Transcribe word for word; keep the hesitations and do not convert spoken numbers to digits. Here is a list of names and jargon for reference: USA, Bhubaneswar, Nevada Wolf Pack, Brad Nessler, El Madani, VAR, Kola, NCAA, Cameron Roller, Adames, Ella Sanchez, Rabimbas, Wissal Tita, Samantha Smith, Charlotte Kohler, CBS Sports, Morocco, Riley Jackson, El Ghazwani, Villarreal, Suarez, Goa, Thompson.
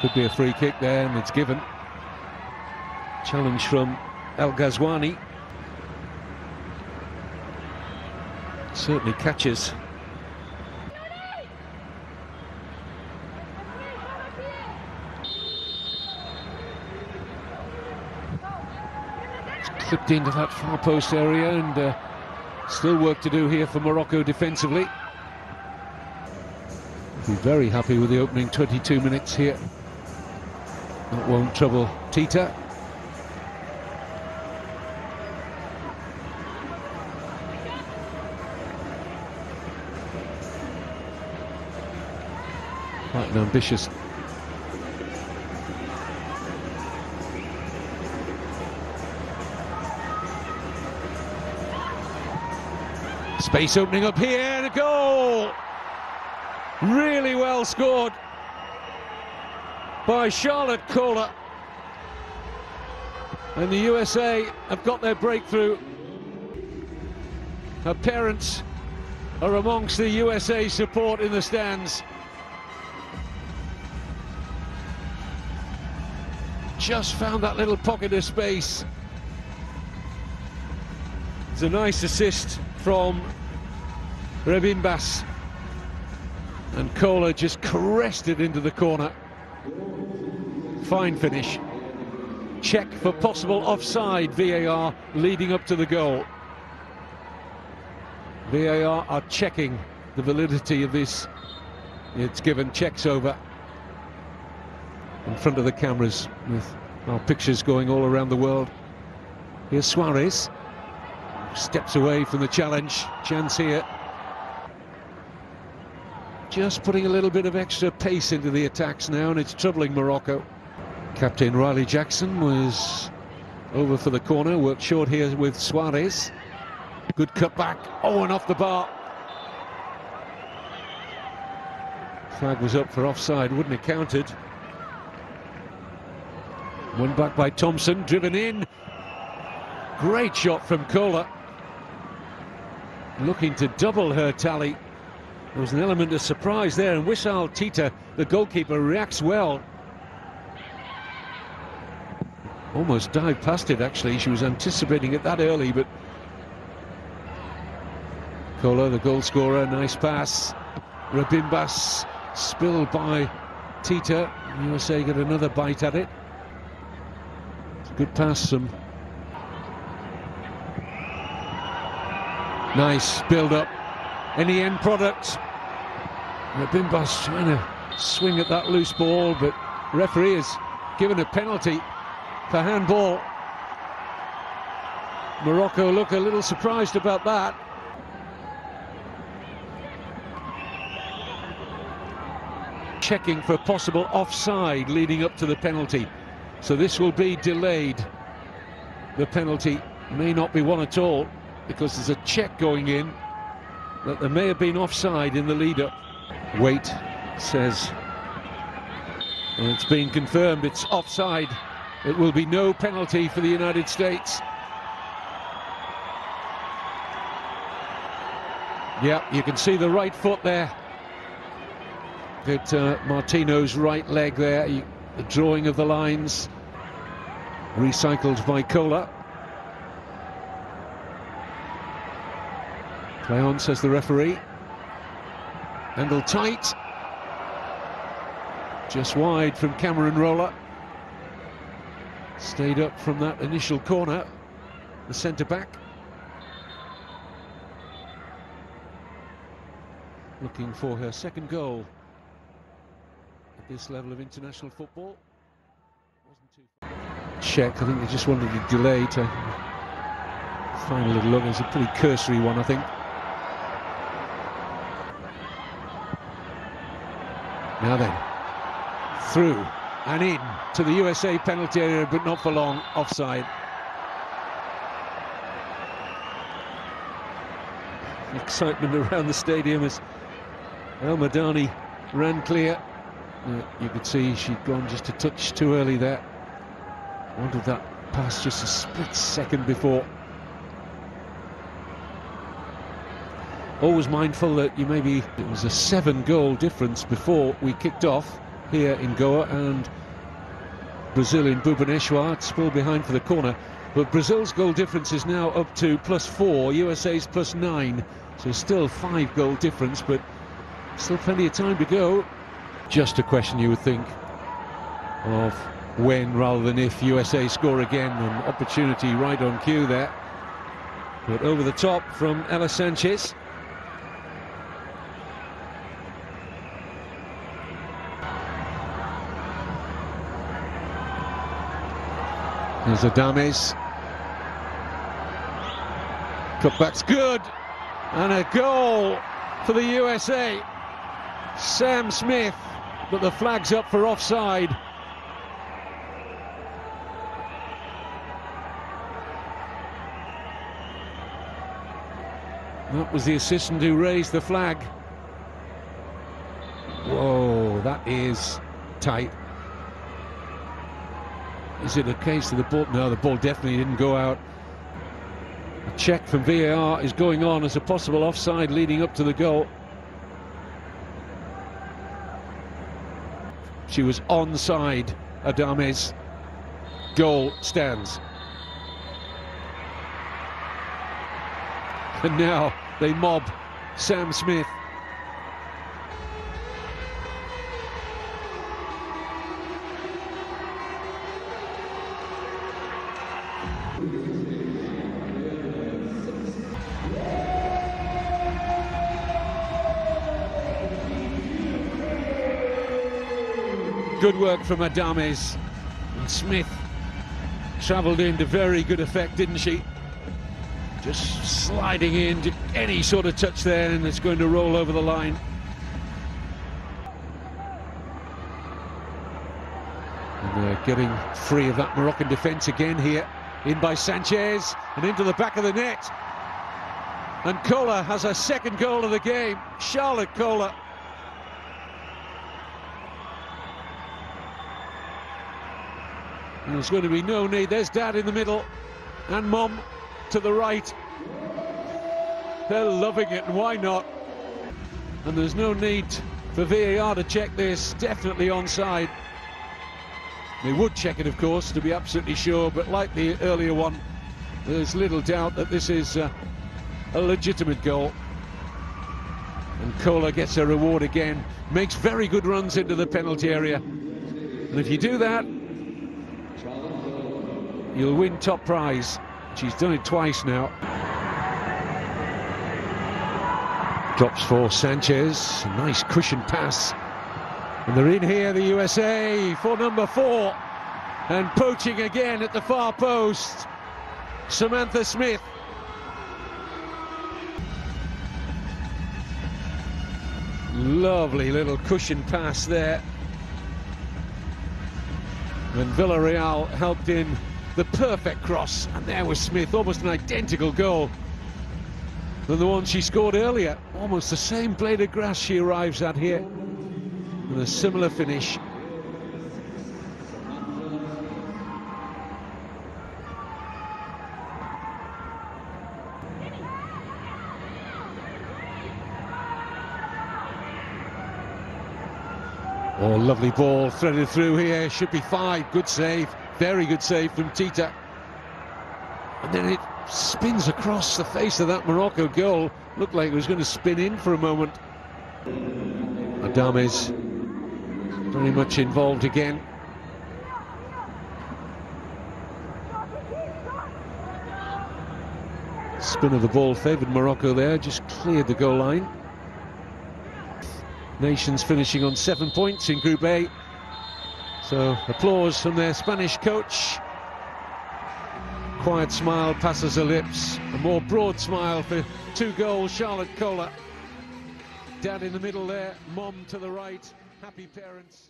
Could be a free kick there, and it's given. Challenge from El Ghazwani. Certainly catches. It's clipped into that far post area, and uh, still work to do here for Morocco defensively. Be very happy with the opening twenty-two minutes here. That won't trouble Tita. Quite an ambitious. Space opening up here, and a goal! Really well scored by Charlotte Kohler. And the U S A have got their breakthrough. Her parents are amongst the U S A support in the stands. Just found that little pocket of space. It's a nice assist from Rabimbas, and Kola just caressed it into the corner. Fine finish. Check for possible offside, V A R, leading up to the goal. V A R are checking the validity of this. It's given, checks over. In front of the cameras with our pictures going all around the world. Here's Suarez. Steps away from the challenge. Chance here. Just putting a little bit of extra pace into the attacks now, and it's troubling Morocco. Captain Riley Jackson was over for the corner, worked short here with Suarez. Good cut back, oh, and off the bar. Flag was up for offside, wouldn't have counted. One back by Thompson, driven in. Great shot from Kola. Looking to double her tally. There was an element of surprise there, and Wissal Tita, the goalkeeper, reacts well. Almost dived past it, actually. She was anticipating it that early, but... Kola, the goal scorer, nice pass. Rabimbas spilled by Tita. U S A get another bite at it. Good pass from... Nice build-up. Any end product. Rabimbas trying to swing at that loose ball, but referee has given a penalty for handball. Morocco look a little surprised about that. Checking for a possible offside leading up to the penalty. So this will be delayed. The penalty may not be one at all, because there's a check going in that there may have been offside in the lead-up. Wait, says, and it's been confirmed, it's offside. It will be no penalty for the United States. Yeah, you can see the right foot there. At uh, Martino's right leg there, you, the drawing of the lines. Recycled by Kola. Play on, says the referee. Handle tight. Just wide from Cameron Roller. Stayed up from that initial corner. The centre-back. Looking for her second goal at this level of international football. Wasn't too... Check, I think they just wanted to delay to final little look. It was a pretty cursory one, I think. Now then, through and in to the U S A penalty area, but not for long, offside. Excitement around the stadium as El Madani ran clear. You could see she'd gone just a touch too early there. Wanted that pass just a split second before. Always mindful that you maybe it was a seven goal difference before we kicked off. here in Goa, and Brazil in Bhubaneswar, still behind for the corner. But Brazil's goal difference is now up to plus four, U S A's plus nine. So still five goal difference, but still plenty of time to go. Just a question you would think of when rather than if U S A score again. An opportunity right on cue there. But over the top from Ella Sanchez. There's Adames. Cutback's good. And a goal for the U S A. Sam Smith, but the flag's up for offside. That was the assistant who raised the flag. Whoa, that is tight. Is it a case of the ball? No, the ball definitely didn't go out. A check from V A R is going on as a possible offside leading up to the goal. She was onside, Adames. Goal stands. And now they mob Sam Smith. Good work from Adames. And Smith travelled into very good effect, didn't she? Just sliding in, any sort of touch there, and it's going to roll over the line. And they're getting free of that Moroccan defence again here. In by Sanchez, and into the back of the net. And Kola has her second goal of the game. Charlotte Kohler. And there's going to be no need. There's Dad in the middle, and Mom to the right. They're loving it, and why not? And there's no need for V A R to check this. Definitely onside. They would check it, of course, to be absolutely sure. But like the earlier one, there's little doubt that this is uh, a legitimate goal. And Kola gets her reward again. Makes very good runs into the penalty area. And if you do that, you'll win top prize. She's done it twice now. Drops for Sanchez. Nice cushion pass. And they're in here, the U S A, for number four. And poaching again at the far post. Samantha Smith. Lovely little cushion pass there. And Villarreal helped in the perfect cross, and there was Smith, almost an identical goal than the one she scored earlier. Almost the same blade of grass she arrives at here, with a similar finish. Oh, lovely ball threaded through here, should be five, good save. Very good save from Tita. And then it spins across the face of that Morocco goal. Looked like it was going to spin in for a moment. Adames very much involved again. Spin of the ball favoured Morocco there, just cleared the goal line. Nations finishing on seven points in Group A. So, applause from their Spanish coach. Quiet smile passes her lips. A more broad smile for two goals, Charlotte Kohler. Dad in the middle there, Mom to the right. Happy parents.